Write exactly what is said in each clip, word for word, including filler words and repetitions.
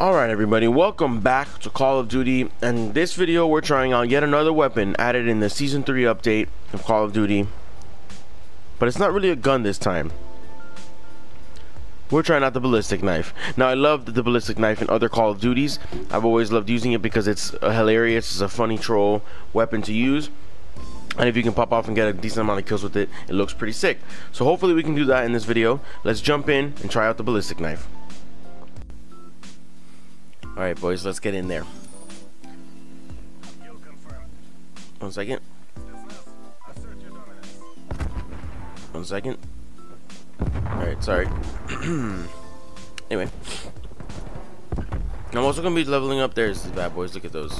Alright everybody, welcome back to Call of Duty, and in this video we're trying out yet another weapon added in the season three update of Call of Duty. But it's not really a gun this time. We're trying out the Ballistic Knife. Now I love the Ballistic Knife in other Call of Duties. I've always loved using it because it's hilarious, it's a funny troll weapon to use. And if you can pop off and get a decent amount of kills with it, it looks pretty sick. So hopefully we can do that in this video. Let's jump in and try out the Ballistic Knife. Alright boys, let's get in there. One second. One second. Alright, sorry. Anyway. I'm also going to be leveling up. There's the bad boys, look at those.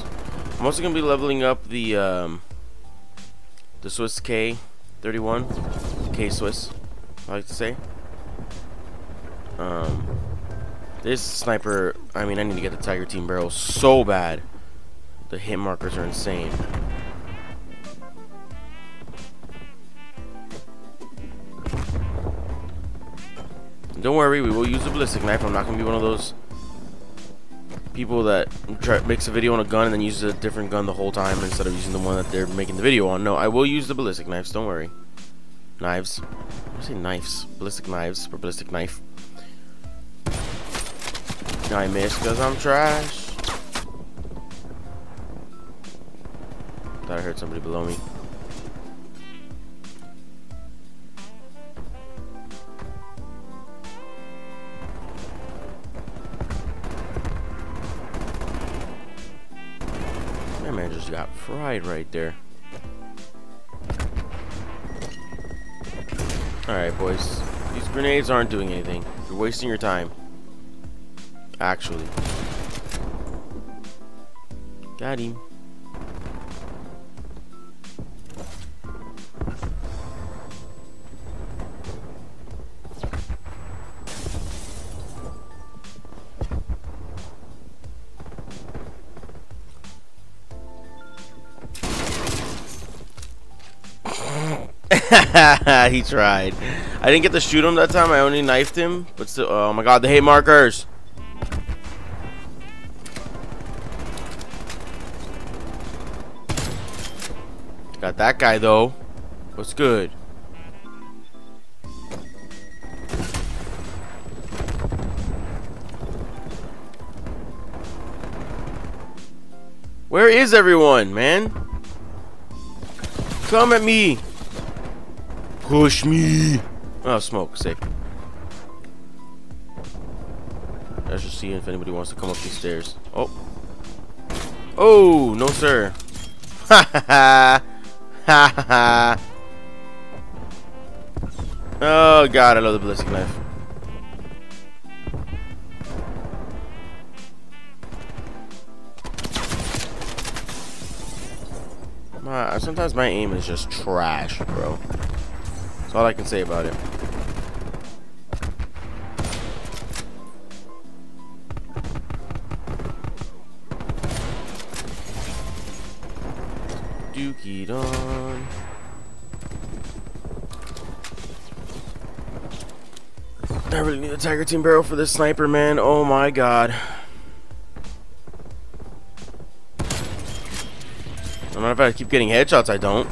I'm also going to be leveling up the um, the Swiss K thirty-one. K-Swiss, I like to say. Um... This sniper, I mean, I need to get the Tiger Team barrel so bad. The hit markers are insane. Don't worry, we will use the Ballistic Knife. I'm not going to be one of those people that try, makes a video on a gun and then uses a different gun the whole time instead of using the one that they're making the video on. No, I will use the Ballistic Knives, don't worry. Knives. I say knives. Ballistic Knives or Ballistic Knife. I missed because I'm trash. Thought I heard somebody below me. That man just got fried right there. Alright, boys. These grenades aren't doing anything. You're wasting your time. Actually, got him. He tried. I didn't get to shoot him that time. I only knifed him, but still. Oh my God, the hate markers. Got that guy though. What's good? Where is everyone, man? Come at me. Push me. Oh, smoke. Sick. I should see if anybody wants to come up these stairs. Oh. Oh, no, sir. Ha ha ha. Ha Oh God, I love the Ballistic Knife. My, sometimes my aim is just trash, bro. That's all I can say about it. Dookie on. I really need a Tiger Team barrel for this sniper, man. Oh my God. I don't know if I keep getting headshots, I don't.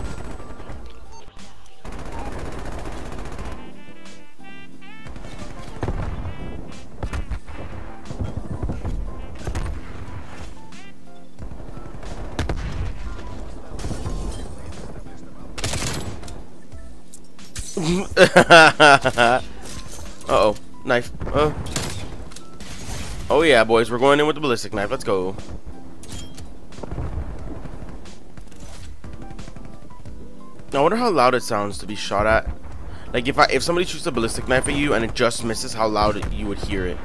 uh oh, knife. Uh. Oh, yeah, boys, we're going in with the Ballistic Knife. Let's go. I wonder how loud it sounds to be shot at. Like, if I if somebody shoots a Ballistic Knife at you and it just misses, how loud it, you would hear it.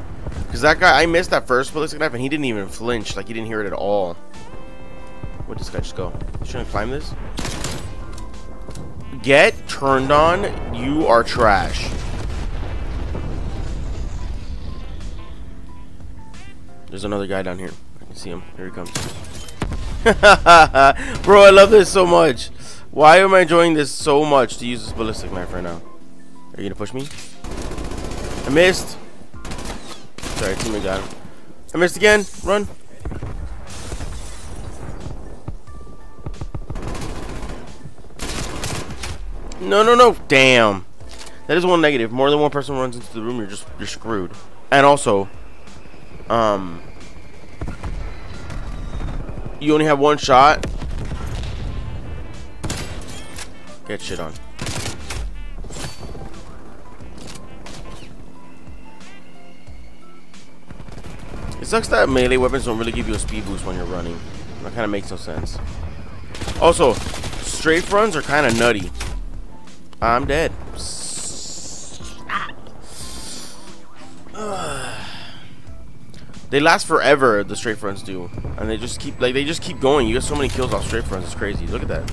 Because that guy, I missed that first Ballistic Knife and he didn't even flinch. Like, he didn't hear it at all. Where'd this guy just go? He's trying to climb this? Get turned on, you are trash. There's another guy down here. I can see him. Here he comes. Bro, I love this so much. Why am I enjoying this so much to use this Ballistic Knife right now? Are you gonna push me? I missed. Sorry, teammate got him. I missed again. Run. No, no, no. Damn. That is one negative. More than one person runs into the room, you're just you're screwed. And also, um, you only have one shot. Get shit on. It sucks that melee weapons don't really give you a speed boost when you're running. That kind of makes no sense. Also, strafe runs are kind of nutty. I'm dead. They last forever, the strafe runs do, and they just keep like they just keep going. You get so many kills off strafe runs, it's crazy. Look at that.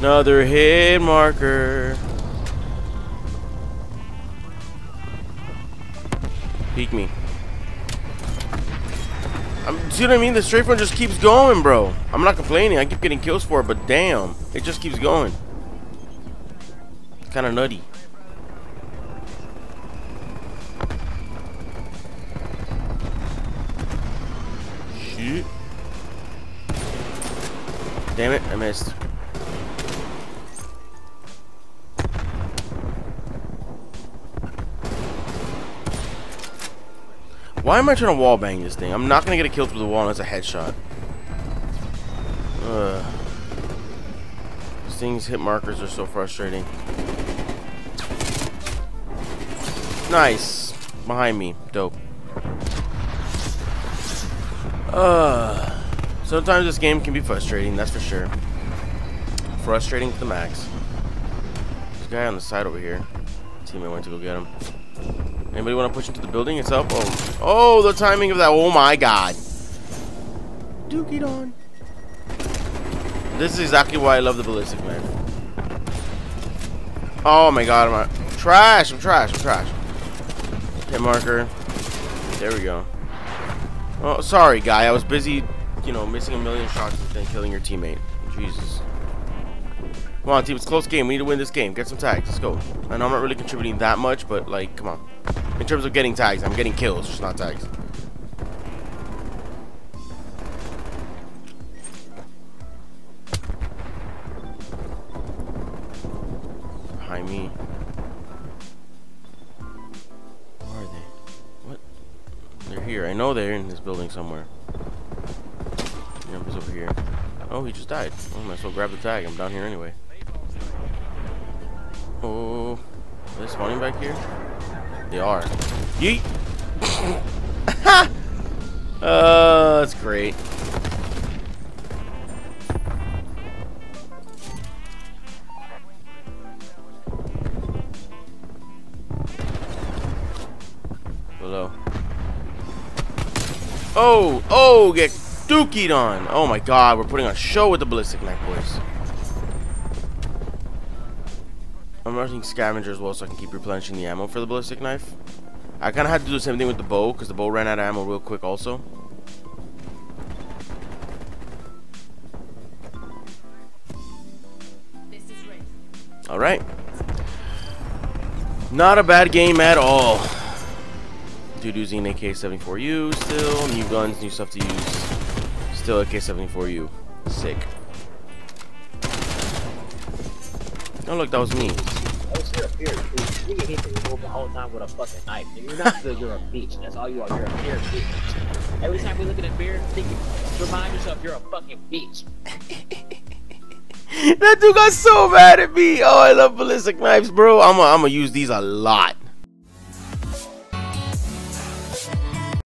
Another hit marker. Peek me. I'm, see what I mean? The strafe run just keeps going, bro. I'm not complaining. I keep getting kills for it, but damn, it just keeps going. It's kind of nutty. Shit. Damn it, I missed. Why am I trying to wallbang this thing? I'm not gonna get a kill through the wall unless a headshot. Ugh. These things, hit markers are so frustrating. Nice. Behind me. Dope. Ugh. Sometimes this game can be frustrating, that's for sure. Frustrating to the max. This guy on the side over here. Teammate went to go get him. Anybody want to push into the building itself? Oh, oh, the timing of that. Oh my god. Duke it on. This is exactly why I love the ballistic knife. Oh my god, I'm not. Trash, I'm trash, I'm trash. Hit marker. There we go. Oh, sorry, guy. I was busy, you know, missing a million shots and then killing your teammate. Jesus. Come on, team. It's a close game. We need to win this game. Get some tags. Let's go. I know I'm not really contributing that much, but, like, come on. In terms of getting tags, I'm getting kills, just not tags. Behind me. Where are they? What? They're here. I know they're in this building somewhere. Number's over here. Oh, he just died. Oh, I might as well grab the tag. I'm down here anyway. Oh, are they spawning back here? They are. Yeet! uh, that's great. Below. Oh! Oh! Get dookied on! Oh my god, we're putting on a show with the ballistic knife, boys. I'm rushing scavenger as well so I can keep replenishing the ammo for the ballistic knife. I kind of had to do the same thing with the bow because the bow ran out of ammo real quick also. Alright. Not a bad game at all. Dude using an A K seventy-four U still. New guns, new stuff to use. Still A K seventy-four U. Sick. Oh look, that was me. I was here, here. You can hit the move the whole time with a fucking knife. You're not the, you're a bitch. That's all you are. You're a beer bitch. Every time we look at a beer, think, remind yourself you're a fucking bitch. That dude got so mad at me. Oh, I love ballistic knives, bro. I'm gonna I'm use these a lot.